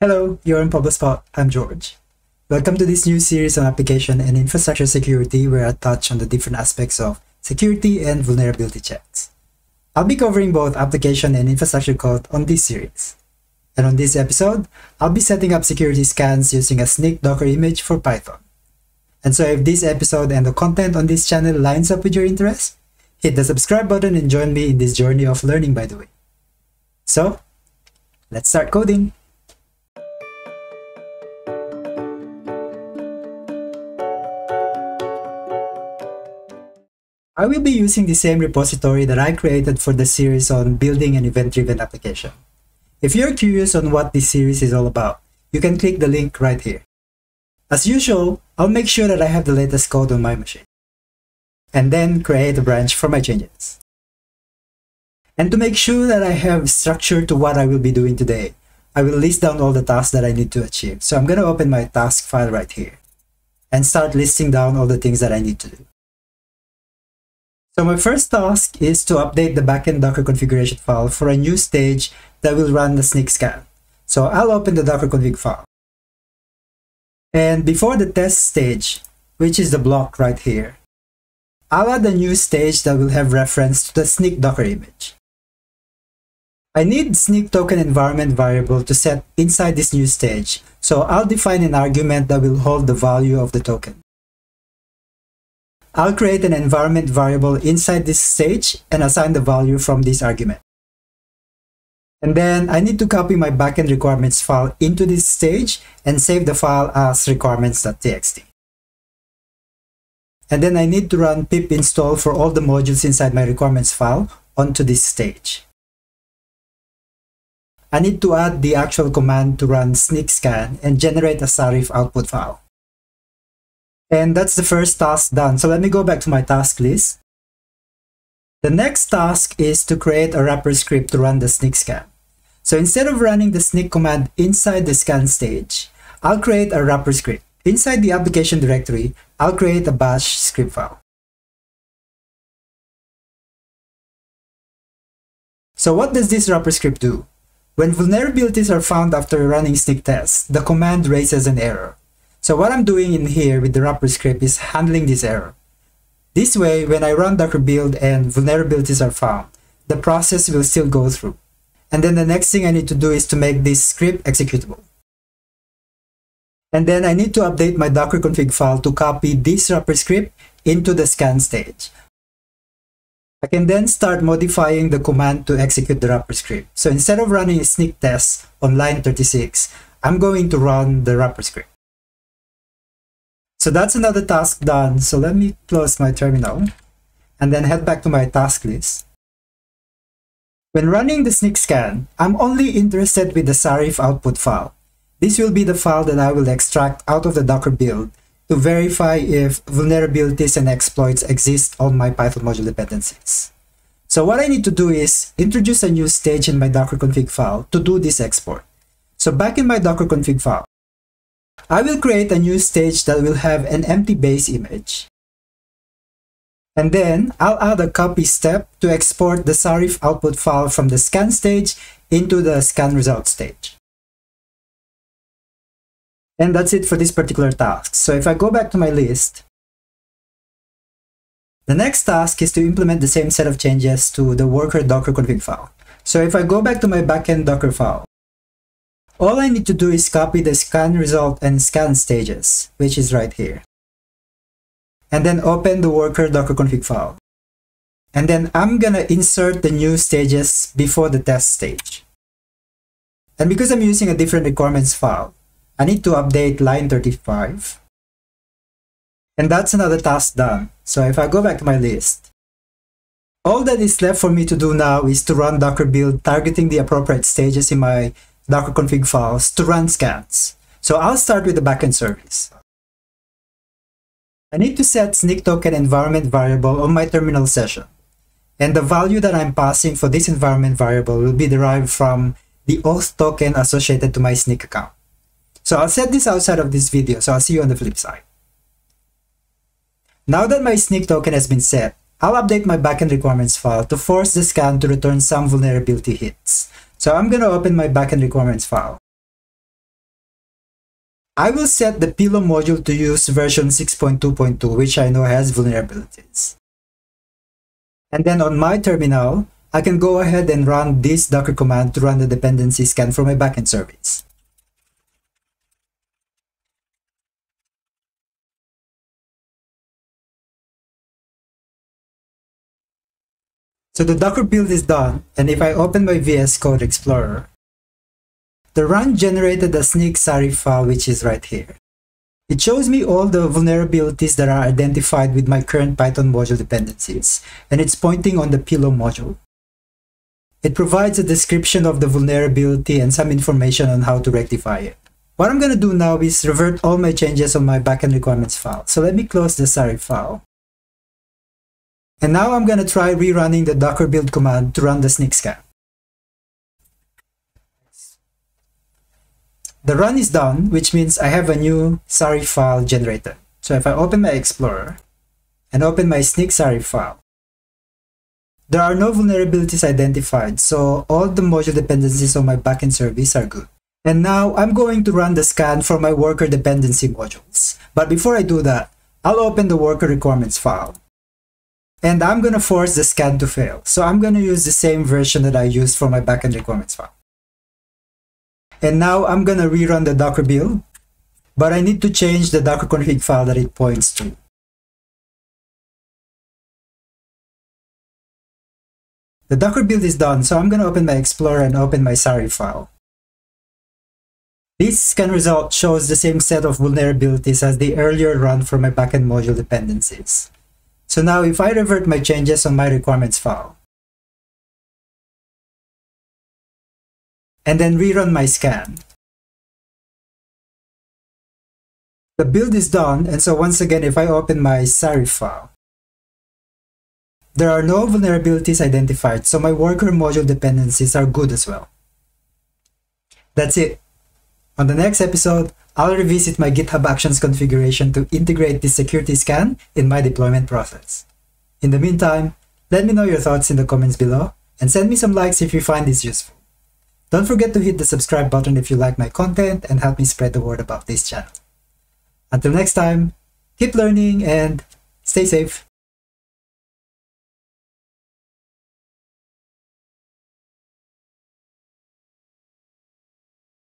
Hello, you're in Pablo's Spot. I'm George. Welcome to this new series on application and infrastructure security where I touch on the different aspects of security and vulnerability checks. I'll be covering both application and infrastructure code on this series. And on this episode, I'll be setting up security scans using a Snyk Docker image for Python. And so if this episode and the content on this channel lines up with your interest, hit the subscribe button and join me in this journey of learning, by the way. So, let's start coding. I will be using the same repository that I created for the series on building an event-driven application. If you're curious on what this series is all about, you can click the link right here. As usual, I'll make sure that I have the latest code on my machine, and then create a branch for my changes. And to make sure that I have structure to what I will be doing today, I will list down all the tasks that I need to achieve. So I'm going to open my task file right here and start listing down all the things that I need to do. So my first task is to update the backend Docker configuration file for a new stage that will run the Snyk scan. So I'll open the Docker config file. And before the test stage, which is the block right here, I'll add a new stage that will have reference to the Snyk Docker image. I need Snyk token environment variable to set inside this new stage. So I'll define an argument that will hold the value of the token. I'll create an environment variable inside this stage and assign the value from this argument. And then I need to copy my backend requirements file into this stage and save the file as requirements.txt. And then I need to run pip install for all the modules inside my requirements file onto this stage. I need to add the actual command to run Snyk scan and generate a Sarif output file. And that's the first task done. So let me go back to my task list. The next task is to create a wrapper script to run the Snyk scan. So instead of running the Snyk command inside the scan stage, I'll create a wrapper script. Inside the application directory, I'll create a bash script file. So what does this wrapper script do? When vulnerabilities are found after running Snyk tests, the command raises an error. So what I'm doing in here with the wrapper script is handling this error. This way, when I run Docker build and vulnerabilities are found, the process will still go through. And then the next thing I need to do is to make this script executable. And then I need to update my Docker config file to copy this wrapper script into the scan stage. I can then start modifying the command to execute the wrapper script. So instead of running a Snyk test on line 36, I'm going to run the wrapper script. So that's another task done. So let me close my terminal and then head back to my task list. When running the Snyk scan, I'm only interested with the Sarif output file. This will be the file that I will extract out of the Docker build to verify if vulnerabilities and exploits exist on my Python module dependencies. So what I need to do is introduce a new stage in my Docker config file to do this export. So back in my Docker config file, I will create a new stage that will have an empty base image. And then I'll add a copy step to export the Sarif output file from the scan stage into the scan result stage. And that's it for this particular task. So if I go back to my list, the next task is to implement the same set of changes to the worker Docker config file. So if I go back to my backend Docker file, all I need to do is copy the scan result and scan stages, which is right here. And then open the worker Docker config file. And then I'm going to insert the new stages before the test stage. And because I'm using a different requirements file, I need to update line 35. And that's another task done. So if I go back to my list, all that is left for me to do now is to run Docker build targeting the appropriate stages in my Docker config files to run scans. So I'll start with the backend service. I need to set Snyk token environment variable on my terminal session. And the value that I'm passing for this environment variable will be derived from the auth token associated to my Snyk account. So I'll set this outside of this video, so I'll see you on the flip side. Now that my Snyk token has been set, I'll update my backend requirements file to force the scan to return some vulnerability hits. So I'm going to open my backend requirements file. I will set the pillow module to use version 6.2.2, which I know has vulnerabilities. And then on my terminal, I can go ahead and run this Docker command to run the dependency scan for my backend service. So the Docker build is done, and if I open my VS Code Explorer, the run generated a Snyk Sarif file, which is right here. It shows me all the vulnerabilities that are identified with my current Python module dependencies, and it's pointing on the pillow module. It provides a description of the vulnerability and some information on how to rectify it. What I'm going to do now is revert all my changes on my backend requirements file. So let me close the Sarif file. And now I'm going to try rerunning the Docker build command to run the Snyk scan. The run is done, which means I have a new Sarif file generated. So if I open my Explorer and open my Snyk Sarif file, there are no vulnerabilities identified, so all the module dependencies on my backend service are good. And now I'm going to run the scan for my worker dependency modules. But before I do that, I'll open the worker requirements file. And I'm going to force the scan to fail. So I'm going to use the same version that I used for my backend requirements file. And now I'm going to rerun the Docker build, but I need to change the Docker config file that it points to. The Docker build is done, so I'm going to open my Explorer and open my Sarif file. This scan result shows the same set of vulnerabilities as the earlier run for my backend module dependencies. So now if I revert my changes on my requirements file, and then rerun my scan. The build is done, and so once again, if I open my Sarif file, there are no vulnerabilities identified, so my worker module dependencies are good as well. That's it. On the next episode, I'll revisit my GitHub Actions configuration to integrate this security scan in my deployment process. In the meantime, let me know your thoughts in the comments below, and send me some likes if you find this useful. Don't forget to hit the subscribe button if you like my content and help me spread the word about this channel. Until next time, keep learning and stay safe.